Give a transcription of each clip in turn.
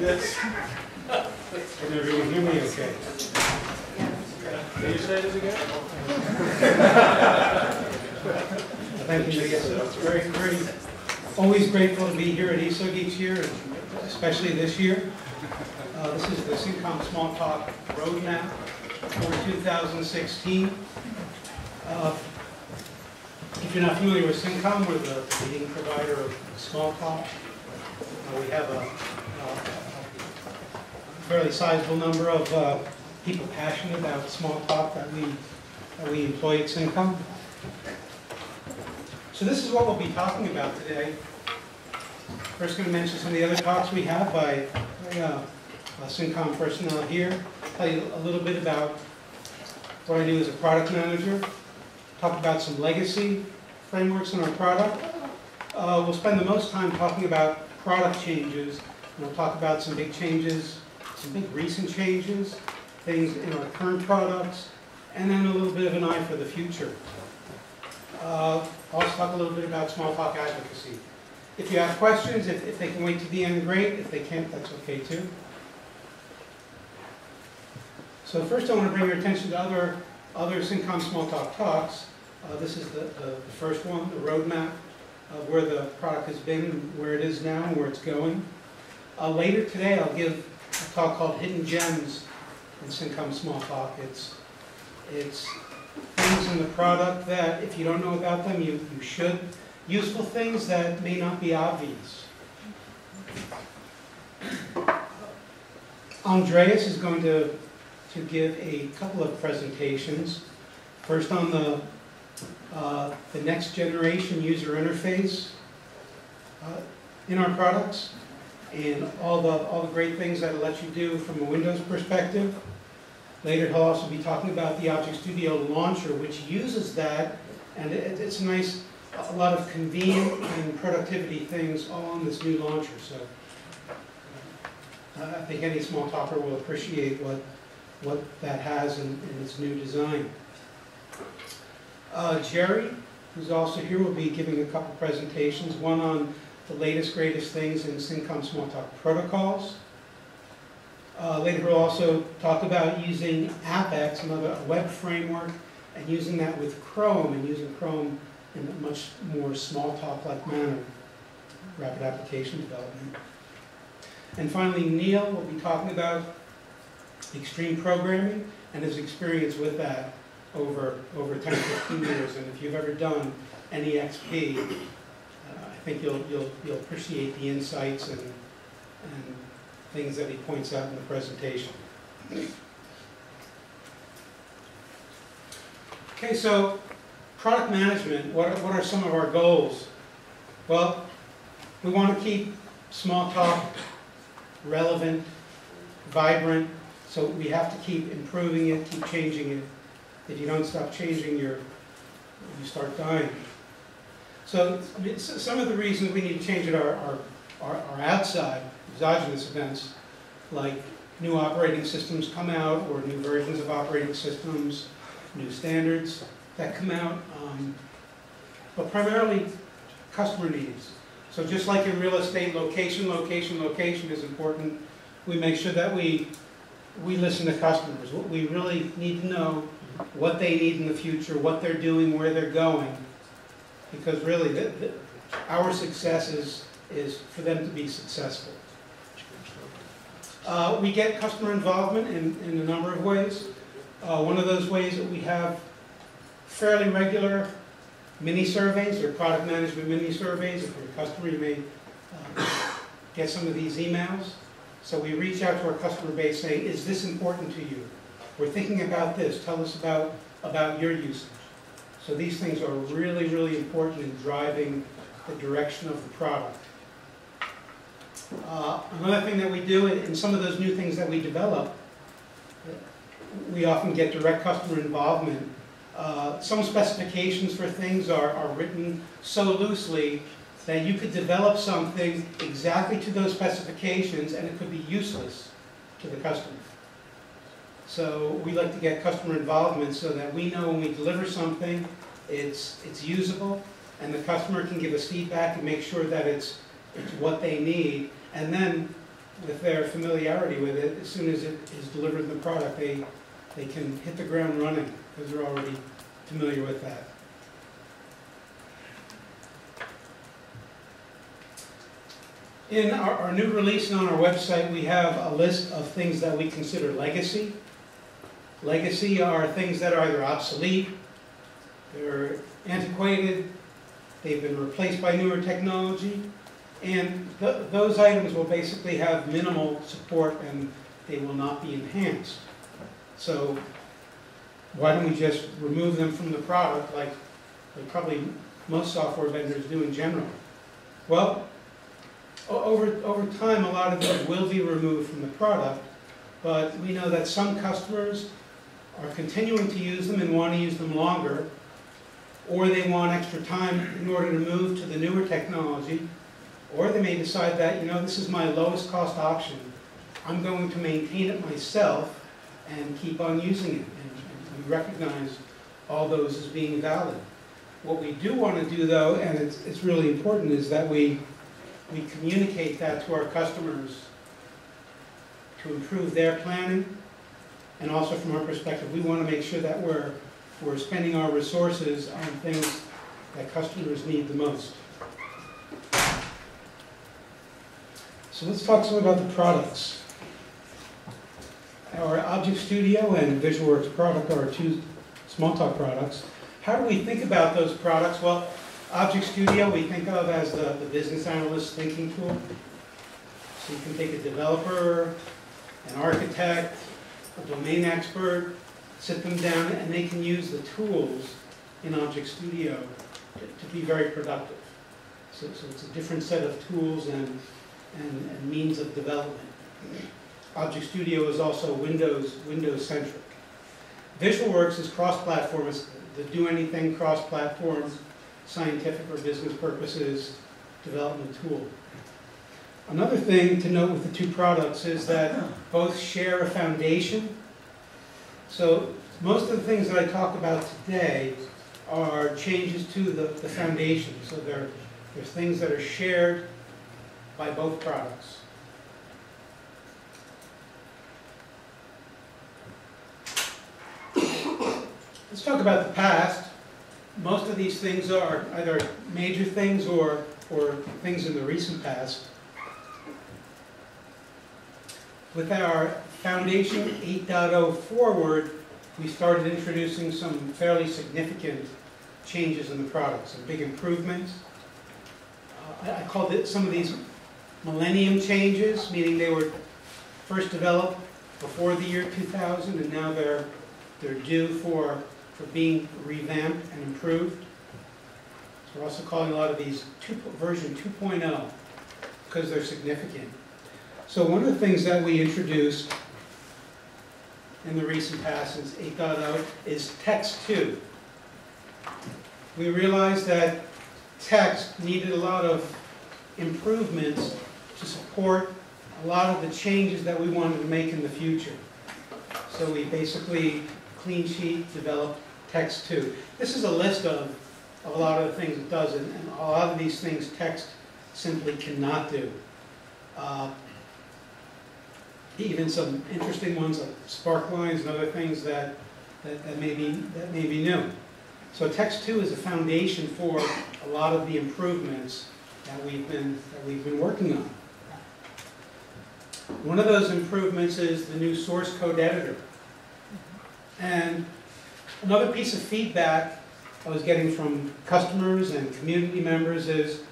Yes. Can you hear me okay? Can you say this again? Thank you. It's very great. Always grateful to be here at ESUG each year, especially this year. This is the Cincom Smalltalk roadmap for 2016. If you're not familiar with Cincom, we're the leading provider of Smalltalk. We have a fairly sizable number of people passionate about Smalltalk that we employ at Cincom. So this is what we'll be talking about today. First, going to mention some of the other talks we have by Cincom personnel here. Tell you a little bit about what I do as a product manager. Talk about some legacy frameworks in our product. We'll spend the most time talking about product changes. We'll talk about some big changes, some big recent changes, things in our current products, and then a little bit of an eye for the future. I'll also talk a little bit about Smalltalk advocacy. If you have questions, if they can wait to the end, great. If they can't, that's okay too. So first I want to bring your attention to other Cincom Smalltalk talks. This is the first one, the roadmap of where the product has been, where it is now, and where it's going. Later today, I'll give a talk called Hidden Gems in Cincom Smalltalk. It's things in the product that, if you don't know about them, you should. Useful things that may not be obvious. Andreas is going to give a couple of presentations. First on the next generation user interface in our products, and all the great things that it lets you do from a Windows perspective. Later, he'll also be talking about the Object Studio launcher, which uses that, and it's nice. A lot of convenient and productivity things all on this new launcher. So I think any small talker will appreciate what that has in its new design. Jerry, who's also here, will be giving a couple presentations, one on the latest, greatest things in Cincom Smalltalk protocols. Later, we'll also talk about using APEX, another web framework, and using that with Chrome, and using Chrome in a much more Smalltalk-like manner, rapid application development. And finally, Neil will be talking about extreme programming and his experience with that over 10 to 15 years. And if you've ever done any XP, I think you'll appreciate the insights and things that he points out in the presentation. Okay, so product management, what are some of our goals? Well, we want to keep Smalltalk relevant, vibrant, so we have to keep improving it, keep changing it. If you don't stop changing, you start dying. So some of the reasons we need to change it are outside, exogenous events, like new operating systems come out, or new versions of operating systems, new standards that come out, but primarily customer needs. So just like in real estate, location, location, location is important. We make sure that we listen to customers. What we really need to know what they need in the future, what they're doing, where they're going, because really our success is for them to be successful. We get customer involvement in a number of ways. One of those ways that we have fairly regular mini-surveys, or product management mini-surveys. If you're a customer, you may get some of these emails. So we reach out to our customer base saying, is this important to you? We're thinking about this. Tell us about your usage. So these things are really, really important in driving the direction of the product. Another thing that we do, in some of those new things that we develop, we often get direct customer involvement. Some specifications for things are written so loosely that you could develop something exactly to those specifications and it could be useless to the customer. So we like to get customer involvement so that we know when we deliver something, it's usable, and the customer can give us feedback and make sure that it's what they need. And then with their familiarity with it, as soon as it is delivered in the product, they can hit the ground running because they're already familiar with that. In our new release and on our website, we have a list of things that we consider legacy. Legacy are things that are either obsolete, they're antiquated, they've been replaced by newer technology, and those items will basically have minimal support and they will not be enhanced. So why don't we just remove them from the product like probably most software vendors do in general? Well, over time, a lot of them will be removed from the product, but we know that some customers are continuing to use them and want to use them longer, or they want extra time in order to move to the newer technology, or they may decide that, you know, this is my lowest cost option. I'm going to maintain it myself and keep on using it. And we recognize all those as being valid. What we do want to do, though, and it's really important, is that we communicate that to our customers to improve their planning. And also from our perspective, we want to make sure that we're spending our resources on things that customers need the most. So let's talk some about the products. Our Object Studio and VisualWorks product are our two Smalltalk products. How do we think about those products? Well, Object Studio we think of as the business analyst thinking tool. So you can take a developer, an architect, a domain expert, sit them down, and they can use the tools in Object Studio to be very productive. So it's a different set of tools and means of development. Object Studio is also Windows-centric. VisualWorks is cross-platform. It's the do-anything cross-platform, scientific or business purposes, development tool. Another thing to note with the two products is that both share a foundation. So most of the things that I talk about today are changes to the foundation. So they're things that are shared by both products. Let's talk about the past. Most of these things are either major things or things in the recent past. With our Foundation 8.0 forward, we started introducing some fairly significant changes in the product, some big improvements. I called it some of these millennium changes, meaning they were first developed before the year 2000, and now they're due for being revamped and improved. So we're also calling a lot of these version 2.0 because they're significant. So one of the things that we introduced in the recent past since 8.0 is Text2. We realized that text needed a lot of improvements to support a lot of the changes that we wanted to make in the future. So we basically clean sheet developed Text2. This is a list of a lot of the things it does, and a lot of these things text simply cannot do. Even some interesting ones like spark lines and other things that may be new. So Text2 is a foundation for a lot of the improvements that we've been working on. One of those improvements is the new source code editor. And another piece of feedback I was getting from customers and community members is,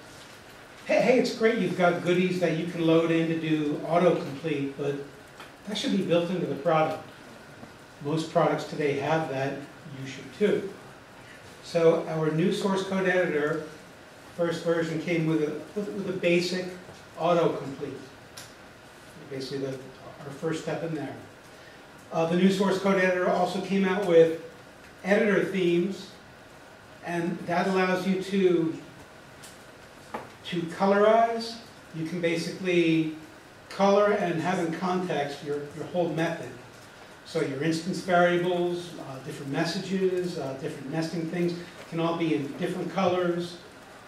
hey, it's great you've got goodies that you can load in to do autocomplete, but that should be built into the product. Most products today have that. You should too. So our new source code editor, first version, came with a basic autocomplete. Basically, our first step in there. The new source code editor also came out with editor themes, and that allows you to colorize. You can basically color and have in context your whole method. So your instance variables, different messages, different nesting things can all be in different colors,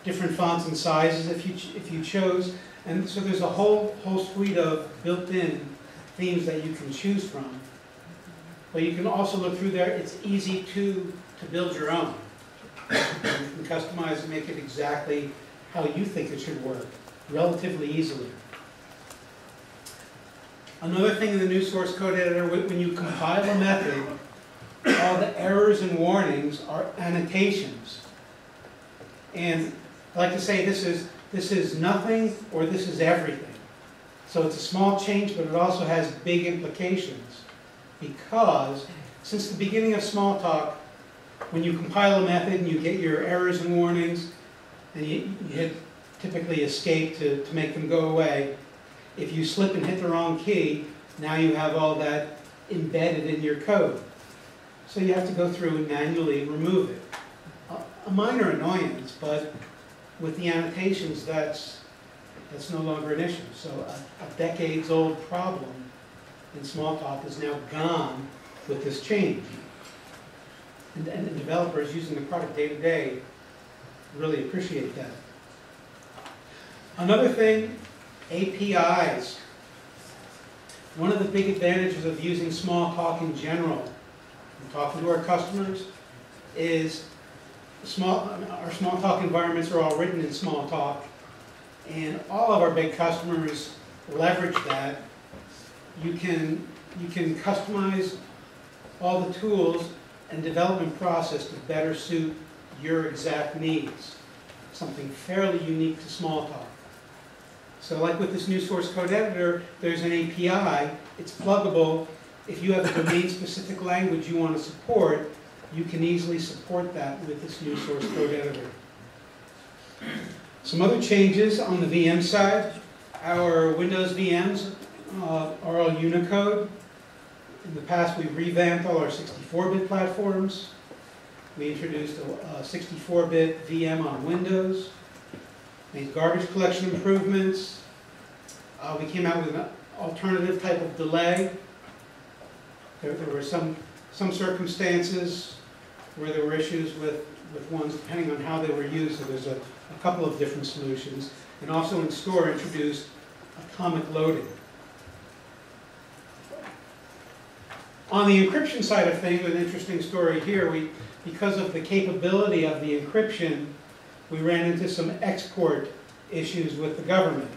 different fonts and sizes if you chose. And so there's a whole suite of built-in themes that you can choose from. But you can also look through there. It's easy to build your own. You can customize and make it exactly how you think it should work, relatively easily. Another thing in the new source code editor, when you compile a method, all the errors and warnings are annotations. And I like to say this is nothing or this is everything. So it's a small change, but it also has big implications. Because since the beginning of Smalltalk, when you compile a method and you get your errors and warnings, and you hit typically escape to make them go away, if you slip and hit the wrong key, now you have all that embedded in your code. So you have to go through and manually remove it. A minor annoyance, but with the annotations, that's no longer an issue. So a decades-old problem in Smalltalk is now gone with this change. And the developers using the product day-to-day really appreciate that. Another thing, APIs. One of the big advantages of using Smalltalk in general, and talking to our customers, is our Smalltalk environments are all written in Smalltalk, and all of our big customers leverage that. You can customize all the tools and development process to better suit your exact needs. Something fairly unique to Smalltalk. So like with this new source code editor, there's an API, it's pluggable. If you have a domain-specific language you want to support, you can easily support that with this new source code editor. Some other changes on the VM side. Our Windows VMs are all Unicode. In the past, we revamped all our 64-bit platforms. We introduced a 64-bit VM on Windows, made garbage collection improvements. We came out with an alternative type of delay. There were some circumstances where there were issues with ones depending on how they were used. So there's a couple of different solutions. And also in store introduced atomic loading. On the encryption side of things, an interesting story here, because of the capability of the encryption, we ran into some export issues with the government.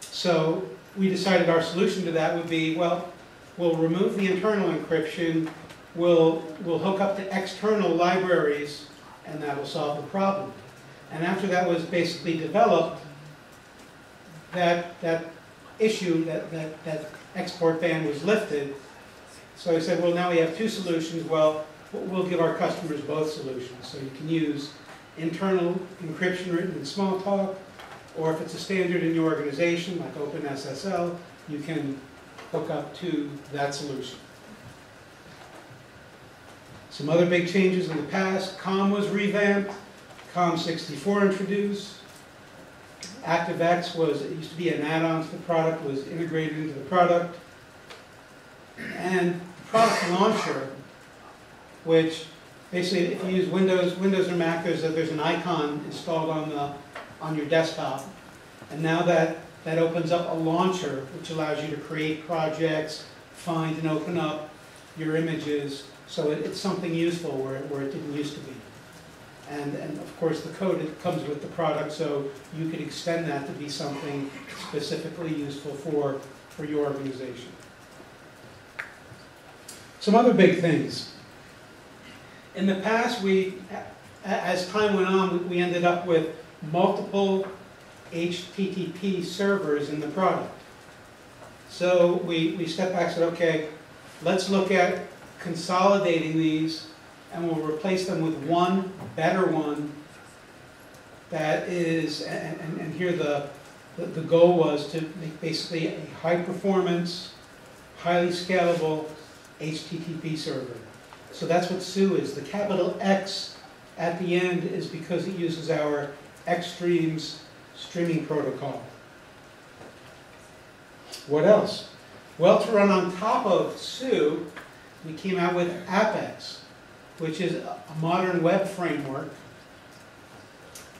So we decided our solution to that would be, well, we'll remove the internal encryption, we'll hook up to external libraries, and that'll solve the problem. And after that was basically developed, that export ban was lifted. So I said, well, now we have two solutions. Well, we'll give our customers both solutions. So you can use internal encryption written in Smalltalk, or if it's a standard in your organization, like OpenSSL, you can hook up to that solution. Some other big changes in the past. COM was revamped. COM64 introduced. ActiveX was, it used to be an add-on to the product, was integrated into the product. And the product launcher, which basically if you use Windows or Mac, there's an icon installed on your desktop. And now that opens up a launcher, which allows you to create projects, find and open up your images. So it's something useful where it didn't used to be. And of course, the code it comes with the product, so you could extend that to be something specifically useful for your organization. Some other big things. In the past, as time went on, we ended up with multiple HTTP servers in the product. So we stepped back and said, okay, let's look at consolidating these, and we'll replace them with one better one that is, and here the goal was to make basically a high-performance, highly scalable HTTP server. So that's what SU is. The capital X at the end is because it uses our Xstreams streaming protocol. What else? Well, to run on top of SU, we came out with APEX, which is a modern web framework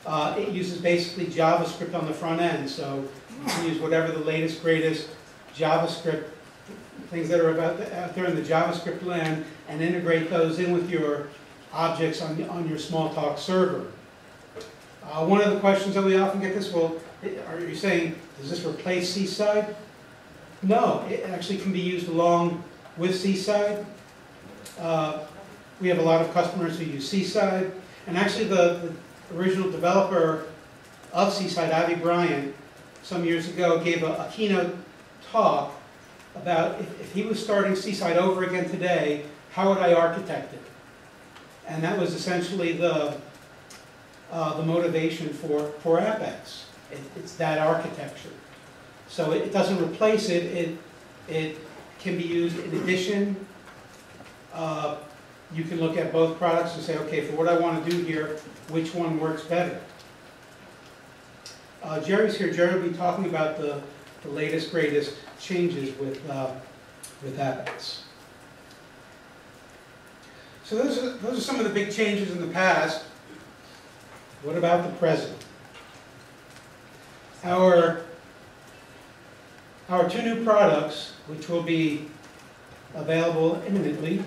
It uses basically JavaScript on the front end, so you can use whatever the latest, greatest JavaScript, things that are about out there in the JavaScript land, and integrate those in with your objects on your Smalltalk server. One of the questions that we often get is, well, are you saying, does this replace Seaside? No, it actually can be used along with Seaside. We have a lot of customers who use Seaside, and actually the original developer of Seaside, Avi Bryant, some years ago gave a keynote talk about if he was starting Seaside over again today, how would I architect it? And that was essentially the motivation for APEX. It's that architecture. So it doesn't replace it. It can be used in addition. You can look at both products and say, okay, for what I want to do here, which one works better? Jerry's here. Jerry will be talking about the latest, greatest changes with APEX. So those are some of the big changes in the past. What about the present? Our two new products, which will be available imminently,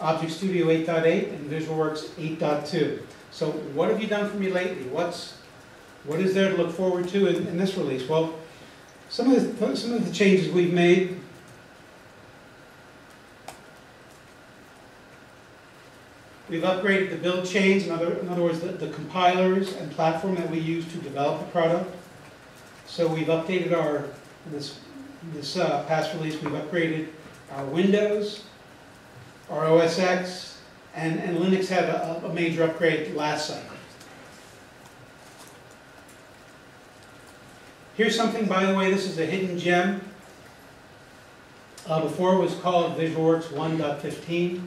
Object Studio 8.8 and VisualWorks 8.2. So what have you done for me lately? What is there to look forward to in this release? Well, some of the changes we've made. We've upgraded the build chains, in other words, the compilers and platform that we use to develop the product. So we've updated our, in this past release, we've upgraded our Windows, our OS X, and Linux had a major upgrade last cycle. Here's something, by the way, this is a hidden gem. Before it was called VisualWorks 1.15.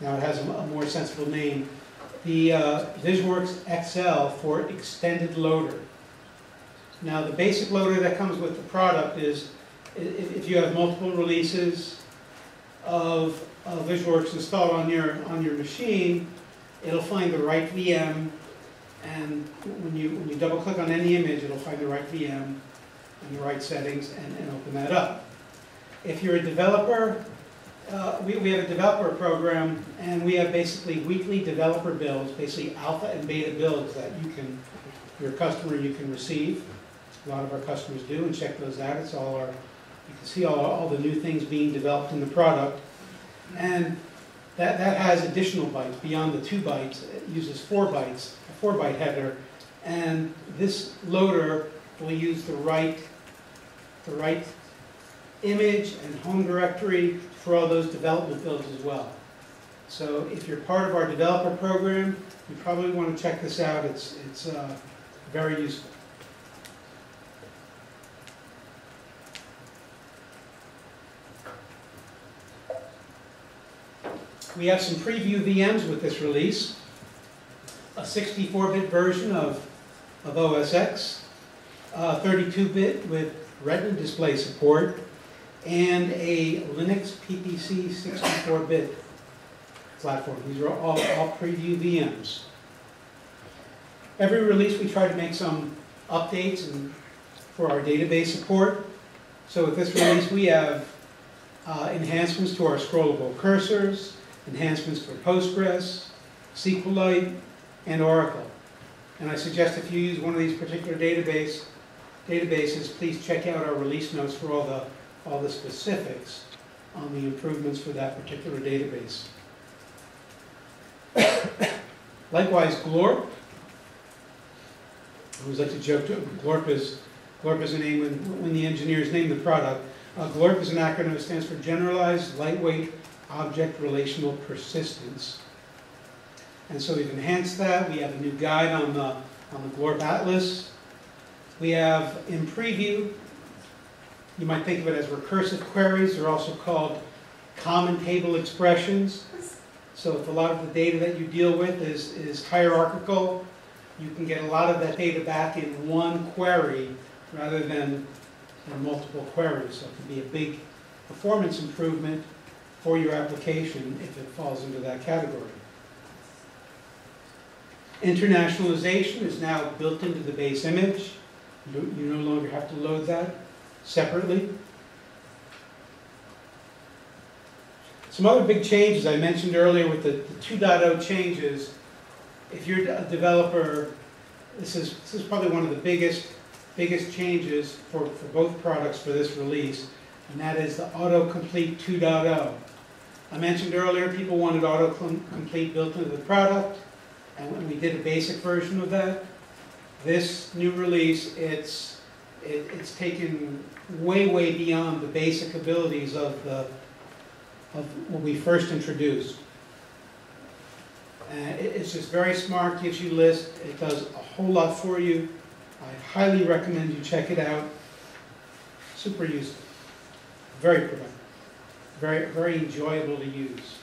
Now it has a more sensible name. The VisualWorks XL for extended loader. Now the basic loader that comes with the product is, if you have multiple releases of VisualWorks installed on your machine, it'll find the right VM, and when you double click on any image, it'll find the right VM and the right settings and open that up. If you're a developer, we have a developer program, and we have basically weekly developer builds, basically alpha and beta builds that your customer can receive. A lot of our customers do, and check those out. It's all our, you can see all the new things being developed in the product, and that has additional bytes beyond the 2 bytes. It uses 4 bytes, a 4-byte header, and this loader will use the right image and home directory for all those development builds as well. So if you're part of our developer program, you probably want to check this out. It's very useful. We have some preview VMs with this release. A 64-bit version of OS X, 32-bit with Retina display support, and a Linux PPC 64-bit platform. These are all preview VMs. Every release we try to make some updates for our database support. So with this release we have enhancements to our scrollable cursors, enhancements for Postgres, SQLite, and Oracle. And I suggest if you use one of these particular databases, please check out our release notes for all the specifics on the improvements for that particular database. Likewise, GLORP. I always like to joke, GLORP is a name when the engineers name the product. GLORP is an acronym that stands for Generalized Lightweight Object Relational Persistence. And so we've enhanced that. We have a new guide on the GLORP Atlas. We have in preview, you might think of it as recursive queries. They're also called common table expressions. So if a lot of the data that you deal with is hierarchical, you can get a lot of that data back in one query rather than multiple queries. So it can be a big performance improvement for your application if it falls into that category. Internationalization is now built into the base image. You no longer have to load that separately. Some other big changes I mentioned earlier with the 2.0 changes. If you're a developer, this is probably one of the biggest changes for both products for this release, and that is the autocomplete 2.0. I mentioned earlier people wanted autocomplete built into the product, and we did a basic version of that. This new release, it's taken way beyond the basic abilities of what we first introduced. It's just very smart, gives you lists, it does a whole lot for you. I highly recommend you check it out. Super useful, very productive, very enjoyable to use.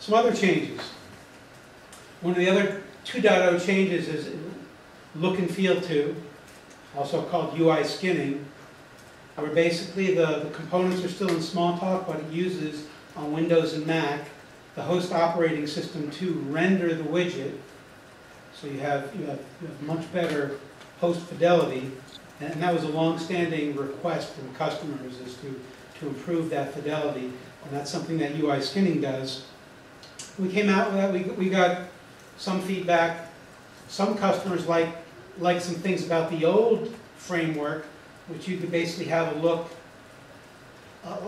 Some other changes. One of the other 2.0 changes is look and feel 2, also called UI skinning, where basically the components are still in Smalltalk, but it uses on Windows and Mac the host operating system to render the widget. So you have much better host fidelity, and that was a long-standing request from customers, is to improve that fidelity, and that's something that UI skinning does. We came out with that, we got some feedback. Some customers like some things about the old framework, which you could basically have a look,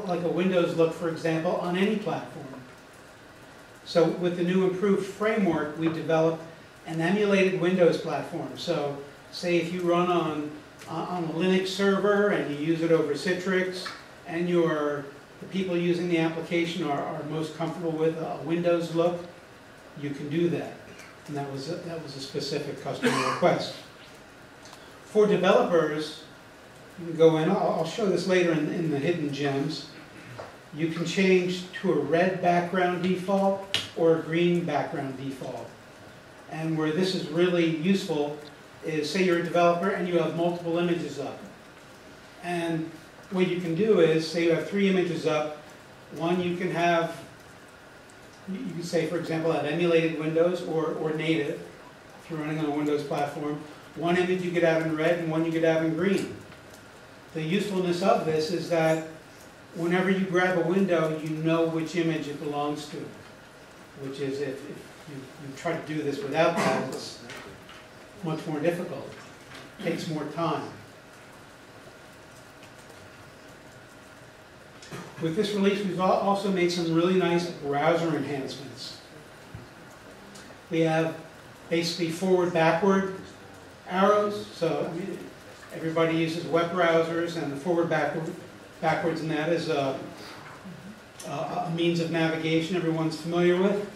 like a Windows look, for example, on any platform. So with the new improved framework, we developed an emulated Windows platform. So say if you run on a Linux server and you use it over Citrix, and you're the people using the application are most comfortable with a Windows look, you can do that. And that was a specific customer request. For developers, you can go in, I'll show this later in the hidden gems. You can change to a red background default or a green background default. And where this is really useful is, say you're a developer and you have multiple images up. And what you can do is, say you have 3 images up, one you can have, you can say, for example, at emulated Windows or native, if you're running on a Windows platform, one image you could have in red and one you could have in green. The usefulness of this is that whenever you grab a window, you know which image it belongs to, which is if you try to do this without that, it's much more difficult. It takes more time. With this release, we've also made some really nice browser enhancements. We have basically forward-backward arrows. So I mean, everybody uses web browsers, and the forward-backwards in that is a means of navigation everyone's familiar with.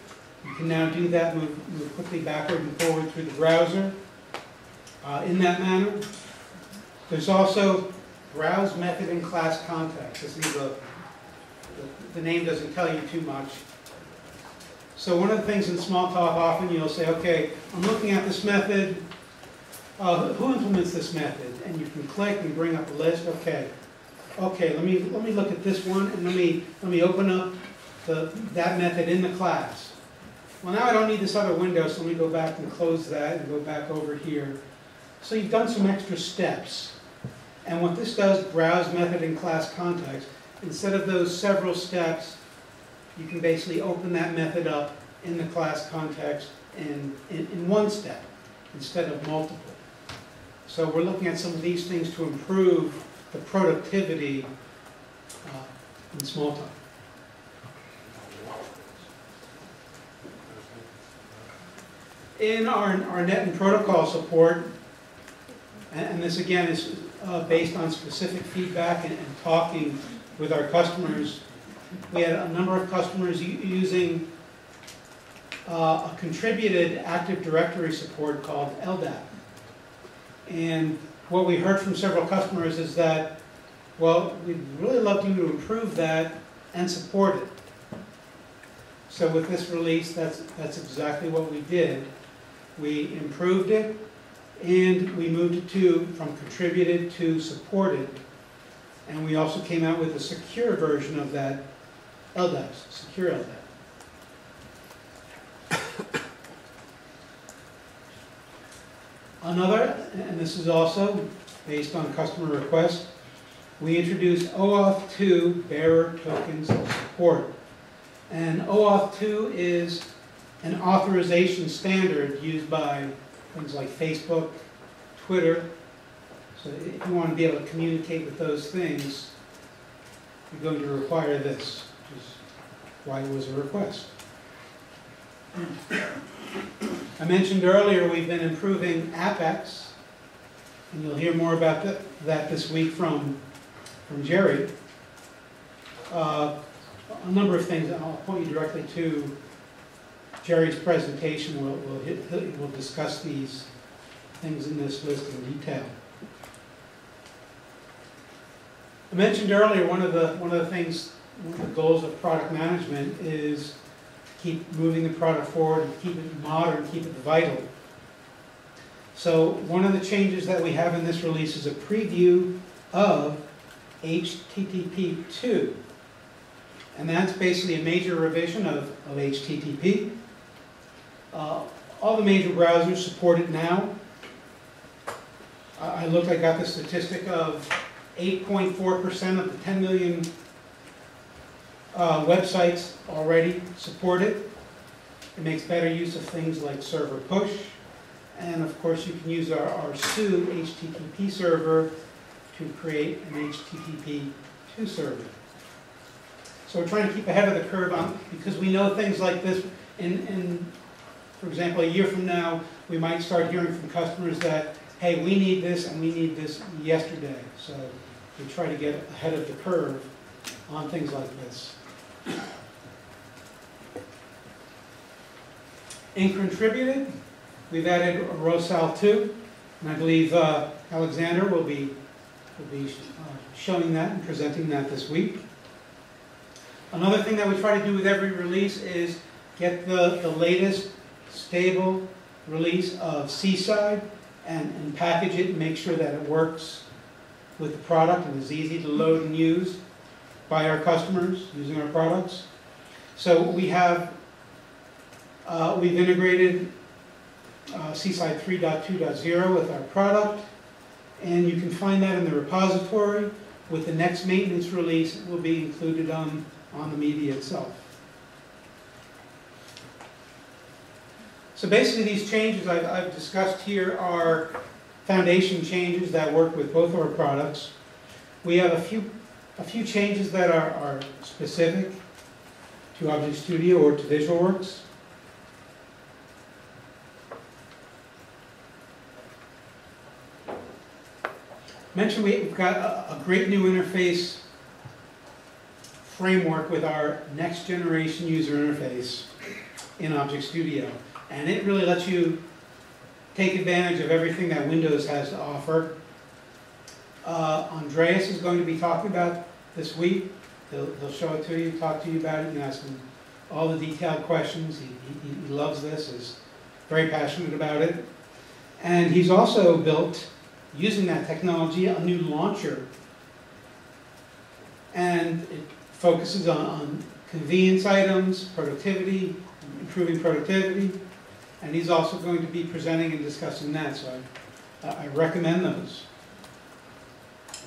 You can now do that, move quickly backward and forward through the browser in that manner. There's also browse method in class context. This is the name doesn't tell you too much. So one of the things in Smalltalk, often you'll say, okay, I'm looking at this method. Who implements this method? And you can click and bring up a list. Okay. Let me look at this one, and let me open up that method in the class. Well, now I don't need this other window, so let me go back and close that and go back over here. So you've done some extra steps. And what this does, browse method in class context, instead of those several steps, you can basically open that method up in the class context in one step instead of multiple. So we're looking at some of these things to improve the productivity in Smalltalk. In our net and protocol support, and this again is based on specific feedback and talking with our customers. We had a number of customers using a contributed Active Directory support called LDAP. And what we heard from several customers is that, well, we'd really love you to improve that and support it. So with this release, that's exactly what we did. We improved it, and we moved it from contributed to supported. And we also came out with a secure version of that LDAP, secure LDAP. Another, and this is also based on customer request, we introduced OAuth 2 bearer tokens support. And OAuth 2 is an authorization standard used by things like Facebook, Twitter. So if you want to be able to communicate with those things, you're going to require this, which is why it was a request. I mentioned earlier we've been improving APEX, and you'll hear more about that this week from Jerry. A number of things, and I'll point you directly to Jerry's presentation. We'll discuss these things in this list in detail. I mentioned earlier one of the goals of product management is keep moving the product forward and keep it modern, keep it vital. So one of the changes that we have in this release is a preview of HTTP2. And that's basically a major revision of HTTP. All the major browsers support it now. I looked, I got the statistic of 8.4% of the 10 million websites already support it. It makes better use of things like server push. And of course, you can use our SU HTTP server to create an HTTP2 server. So we're trying to keep ahead of the curve on, because we know things like this, for example, a year from now, we might start hearing from customers that, hey, we need this and we need this yesterday. So we try to get ahead of the curve on things like this. In contributed, we've added Rosal 2, and I believe Alexander will be showing that and presenting that this week. Another thing that we try to do with every release is get the latest stable release of Seaside and package it and make sure that it works with the product and is easy to load and use by our customers using our products. So we have, we've integrated Seaside 3.2.0 with our product, and you can find that in the repository. With the next maintenance release, it will be included on the media itself. So basically these changes I've discussed here are foundation changes that work with both our products. We have a few changes that are specific to Object Studio or to VisualWorks. I mentioned we've got a great new interface framework with our next generation user interface in Object Studio. And it really lets you take advantage of everything that Windows has to offer. Andreas is going to be talking about this week. He'll show it to you, talk to you about it, and ask him all the detailed questions. He loves this, is very passionate about it. And he's also built, using that technology, a new launcher. And it focuses on convenience items, productivity, improving productivity. And he's also going to be presenting and discussing that, so I recommend those.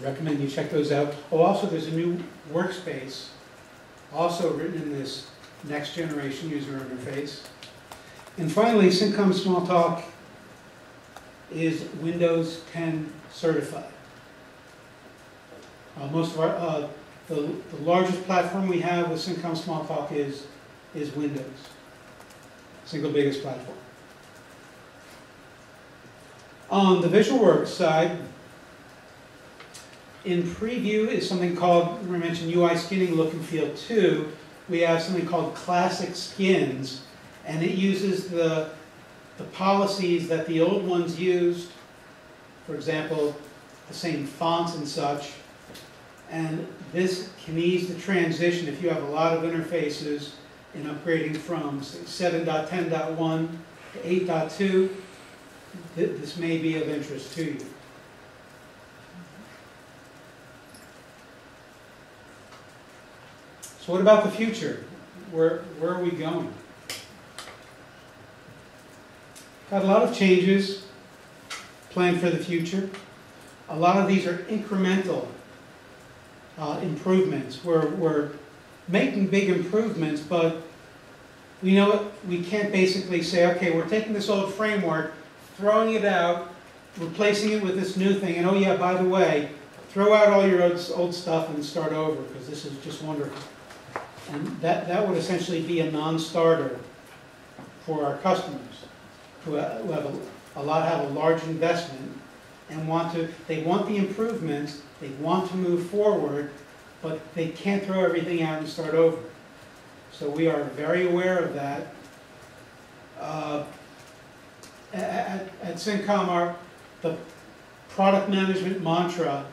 Recommend you check those out. Oh, also there's a new workspace, also written in this next generation user interface. And finally, Cincom Smalltalk is Windows 10 certified. Most of our the largest platform we have with Cincom Smalltalk is Windows, single biggest platform. On the VisualWorks side, in preview is something called, we mentioned UI skinning look and feel 2. We have something called classic skins, and it uses the policies that the old ones used, for example, the same fonts and such. And this can ease the transition if you have a lot of interfaces in upgrading from 7.10.1 to 8.2. This may be of interest to you. So what about the future? Where are we going? Got a lot of changes. plan for the future. A lot of these are incremental improvements. We're making big improvements, but we know we can't basically say, okay, we're taking this old framework, throwing it out, replacing it with this new thing, and oh yeah, by the way, throw out all your old stuff and start over, because this is just wonderful. And that would essentially be a non-starter for our customers who have a large investment and they want the improvements, they want to move forward, but they can't throw everything out and start over. So we are very aware of that. At Cincom, the product management mantra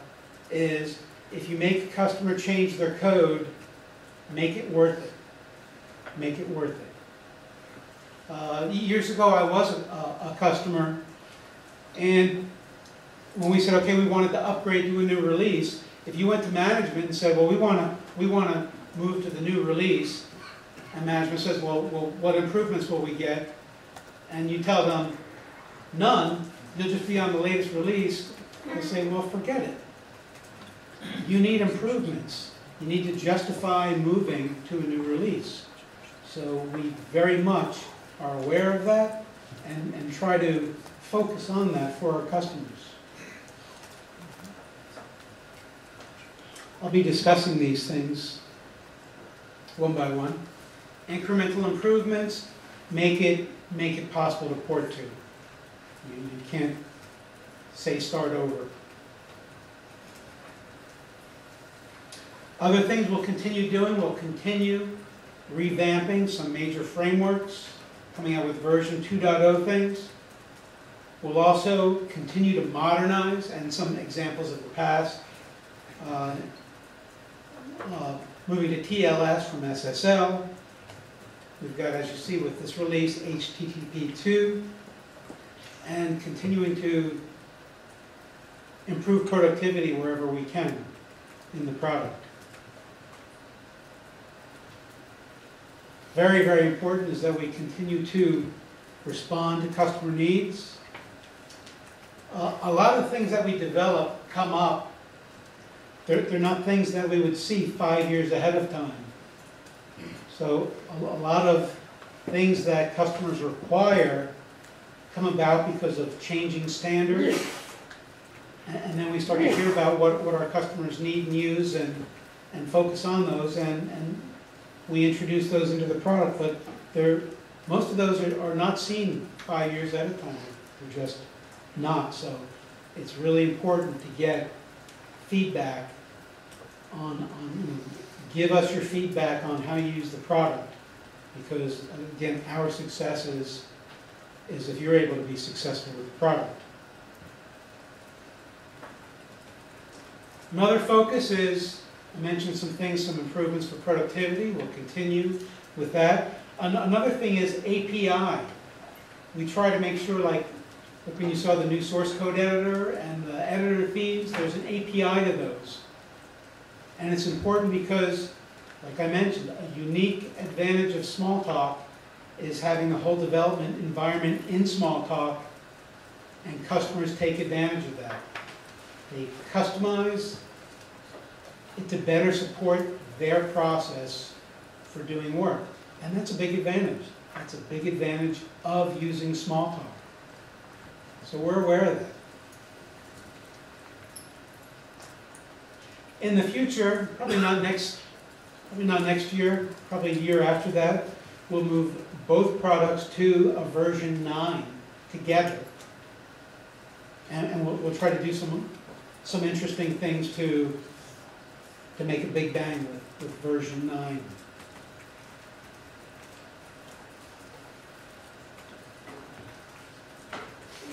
is, if you make a customer change their code, make it worth it. Make it worth it. Years ago, I was a customer, and when we said, okay, we wanted to upgrade to a new release, if you went to management and said, well, we want to move to the new release, and management says, well, what improvements will we get? And you tell them, none, they'll just be on the latest release, they'll say, well, forget it. You need improvements. You need to justify moving to a new release. So we very much are aware of that and try to focus on that for our customers. I'll be discussing these things one by one. Incremental improvements make it possible to port to. You can't say start over. Other things we'll continue doing, we'll continue revamping some major frameworks, coming out with version 2.0 things. We'll also continue to modernize, and some examples of the past, moving to TLS from SSL. We've got, as you see with this release, HTTP2, and continuing to improve productivity wherever we can in the product. Very, very important is that we continue to respond to customer needs. A lot of things that we develop come up. They're not things that we would see 5 years ahead of time. So a lot of things that customers require come about because of changing standards. And then we start to hear about what our customers need and use and focus on those. And we introduce those into the product, but most of those are not seen 5 years at a time. They're just not. So it's really important to get feedback on give us your feedback on how you use the product, because again, our success is if you're able to be successful with the product. Another focus is, I mentioned some things, some improvements for productivity. We'll continue with that. Another thing is API. We try to make sure, like when you saw the new source code editor and the editor feeds, there's an API to those. And it's important because, like I mentioned, a unique advantage of Smalltalk is having the whole development environment in Smalltalk, and customers take advantage of that. They customize it to better support their process for doing work. And that's a big advantage. That's a big advantage of using Smalltalk. So we're aware of that. In the future, probably not next year, probably a year after that, we'll move both products to a version 9 together. And we'll try to do some interesting things to make a big bang with version 9.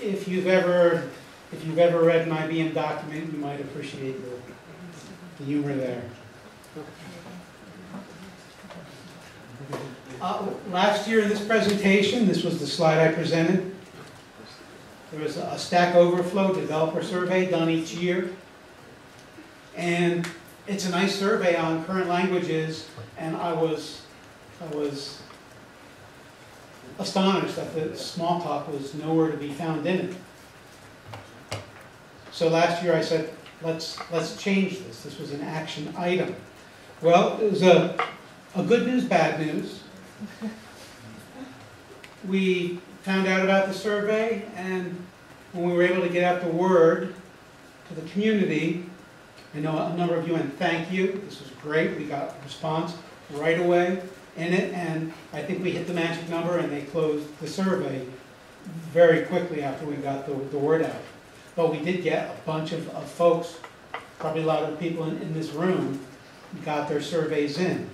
If you've ever read an IBM document, you might appreciate the humor there. Last year in this presentation, this was the slide I presented. There was a Stack Overflow developer survey done each year, and it's a nice survey on current languages, and I was astonished that the Smalltalk was nowhere to be found in it. So last year I said, let's change this. This was an action item. Well, it was a good news, bad news. We found out about the survey, and when we were able to get out the word to the community, I know a number of you, and thank you. This was great. We got a response right away in it, and I think we hit the magic number, and they closed the survey very quickly after we got the word out. But we did get a bunch of folks, probably a lot of people in this room, got their surveys in.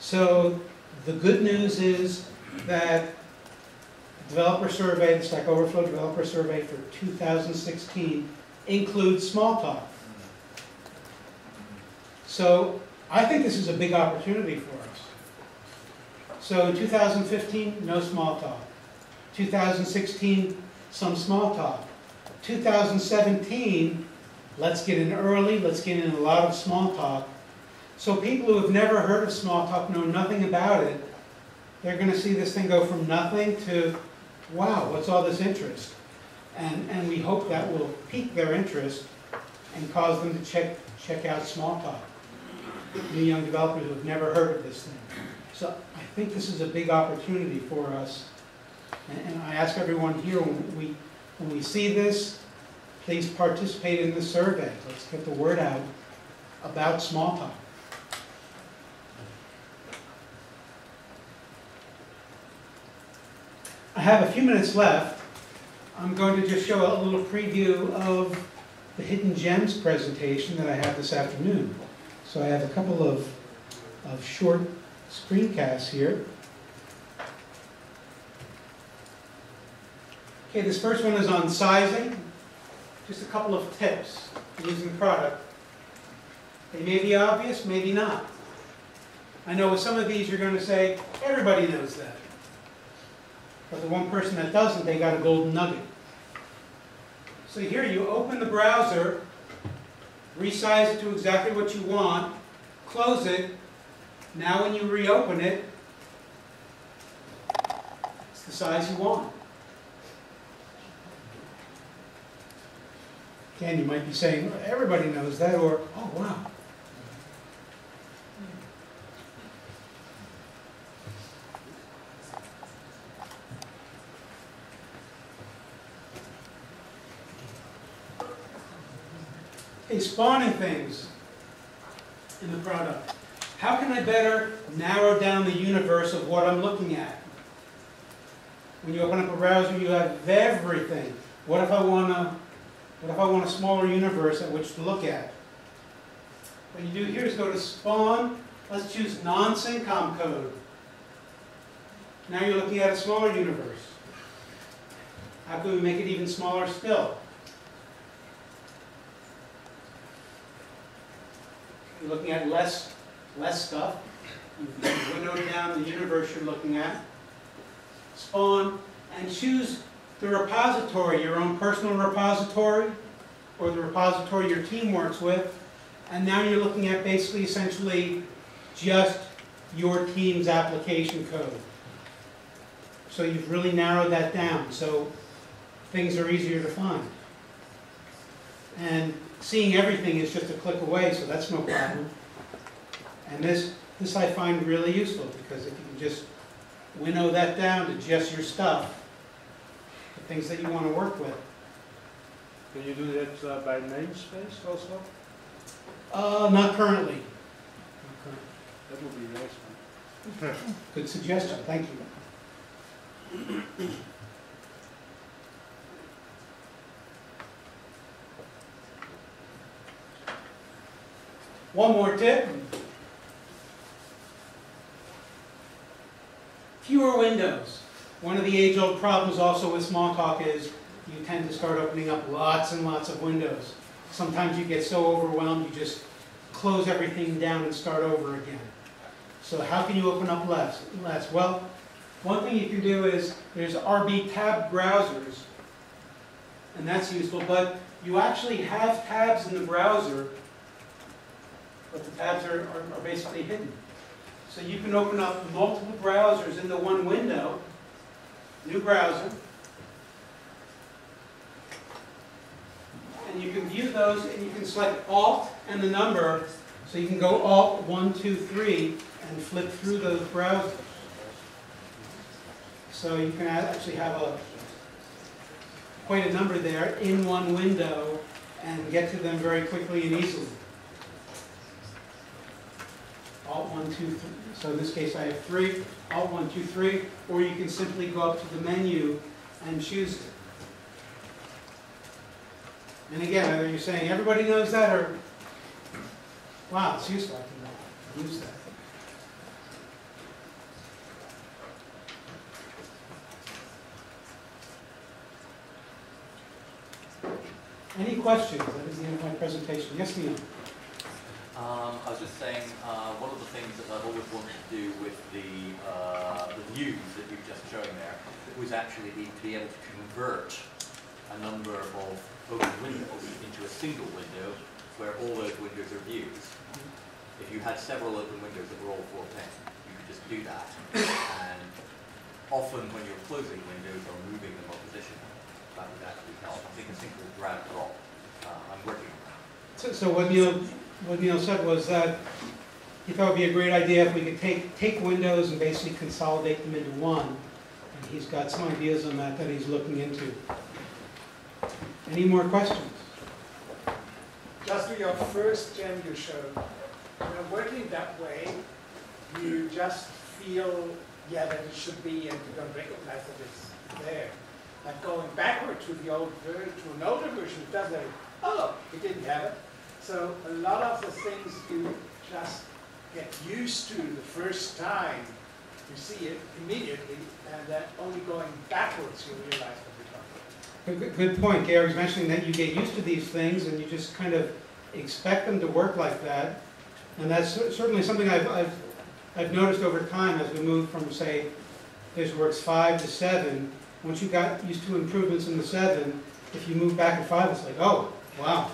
So the good news is that the developer survey, the Stack Overflow developer survey for 2016 includes Smalltalk. So I think this is a big opportunity for us. So in 2015, no Smalltalk. 2016, some Smalltalk. 2017, let's get in early, let's get in a lot of Smalltalk. So people who have never heard of Smalltalk, know nothing about it, they're going to see this thing go from nothing to, wow, what's all this interest? And we hope that will pique their interest and cause them to check out Smalltalk. New young developers who have never heard of this thing. So I think this is a big opportunity for us. And I ask everyone here, when we see this, please participate in the survey. Let's get the word out about Smalltalk. I have a few minutes left. I'm going to just show a little preview of the Hidden Gems presentation that I have this afternoon. So I have a couple of short screencasts here. Okay, this first one is on sizing. Just a couple of tips using the product. They may be obvious, maybe not. I know with some of these you're going to say, everybody knows that. But the one person that doesn't, they got a golden nugget. So here you open the browser, resize it to exactly what you want, close it. Now when you reopen it, it's the size you want. Again, you might be saying, everybody knows that, or, oh, wow. Spawning things in the product. How can I better narrow down the universe of what I'm looking at? When you open up a browser, you have everything. What if I want to? What if I want a smaller universe at which to look at? What you do here is go to spawn. Let's choose non-Cincom code. Now you're looking at a smaller universe. How can we make it even smaller still? You're looking at less stuff. You've windowed down the universe you're looking at. Spawn and choose the repository, your own personal repository, or the repository your team works with. And now you're looking at basically, essentially, just your team's application code. So you've really narrowed that down. So things are easier to find. And seeing everything is just a click away, so that's no problem. And this I find really useful, because if you can just winnow that down to just your stuff, the things that you want to work with. Can you do that by namespace also? Not currently. That would be nice. Good suggestion. Thank you. One more tip. Fewer windows. One of the age-old problems also with Smalltalk is you tend to start opening up lots and lots of windows. Sometimes you get so overwhelmed you just close everything down and start over again. So how can you open up less? Well, one thing you can do is there's RB tab browsers, and that's useful, but you actually have tabs in the browser, but the tabs are basically hidden. So you can open up multiple browsers into one window, new browser, and you can view those, and you can select Alt and the number. So you can go Alt 1, 2, 3 and flip through those browsers. So you can actually have a quite a number there in one window and get to them very quickly and easily. Alt 1, 2, 3. So in this case I have 3. Alt 1, 2, 3. Or you can simply go up to the menu and choose it. And again, whether you're saying everybody knows that or, wow, it's useful, I can use that. Any questions? That is the end of my presentation. Yes, Neil? I was just saying, one of the things that I've always wanted to do with the views that you've just shown there was actually to be able to convert a number of open windows into a single window where all those windows are views. If you had several open windows that were all 410, you could just do that. And often when you're closing windows or moving them on position, that would actually help. I think a single grab drop. I'm working on that. So what Neil said was that he thought it would be a great idea if we could take windows and basically consolidate them into one. And he's got some ideas on that that he's looking into. Any more questions? Just do your first gem you showed. When working that way, you just feel, yeah, that it should be, and you don't recognize that it's there. But going backward to the old version, to an older version, it doesn't. Oh, it didn't have it. So a lot of the things you just get used to the first time you see it immediately, and then only going backwards you realize. Good point. Gary's mentioning that you get used to these things and you just kind of expect them to work like that. And that's certainly something I've noticed over time as we move from, say, VisualWorks 5 to 7. Once you got used to improvements in the 7, if you move back to 5, it's like, oh, wow,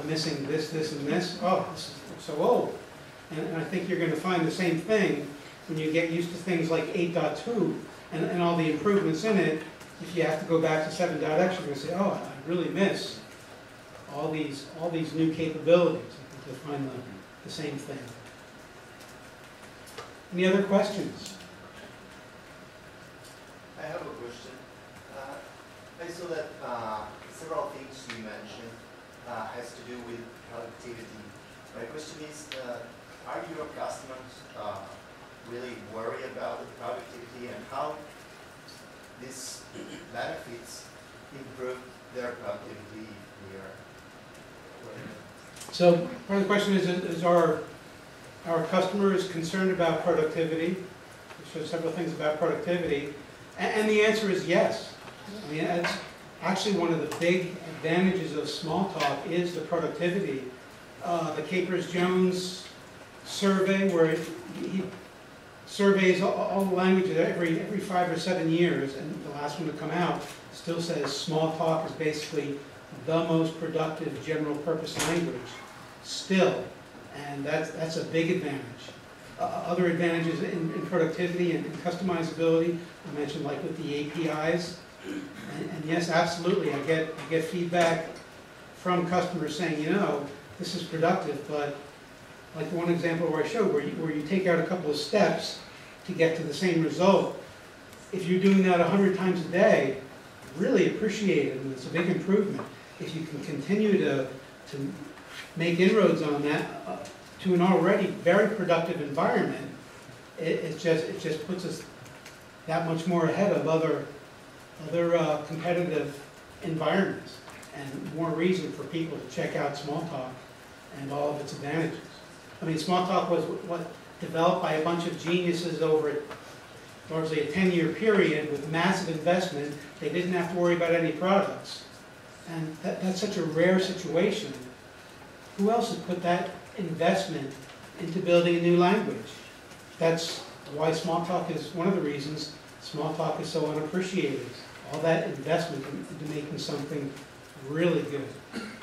I'm missing this, this, and this. Oh, this is so old. And I think you're going to find the same thing when you get used to things like 8.2 and all the improvements in it. If you have to go back to 7.x, you're going to say, oh, I really miss all these new capabilities. I think you'll find the same thing. Any other questions? I have a question. I saw that several things you mentioned has to do with productivity. My question is, are your customers really worried about the productivity, and how these benefits improve their productivity here? So part of the question is our customers concerned about productivity? We showed several things about productivity. And the answer is yes. I mean, that's actually one of the big advantages of Smalltalk is the productivity. The Capers Jones survey, where he surveys all the languages every 5 or 7 years, and the last one to come out still says Smalltalk is basically the most productive general purpose language still, and that's a big advantage. Other advantages in productivity and customizability, I mentioned, like with the APIs, and yes, absolutely, I get feedback from customers saying, you know, this is productive, but like the one example where I showed, where you take out a couple of steps to get to the same result. If you're doing that 100 times a day, really appreciate it, and it's a big improvement. If you can continue to make inroads on that to an already very productive environment, it just puts us that much more ahead of other competitive environments, and more reason for people to check out Smalltalk and all of its advantages. I mean, Smalltalk was what developed by a bunch of geniuses over largely a 10-year period with massive investment. They didn't have to worry about any products. And that's such a rare situation. Who else has put that investment into building a new language? That's why Smalltalk is one of the reasons Smalltalk is so unappreciated. All that investment into making something really good.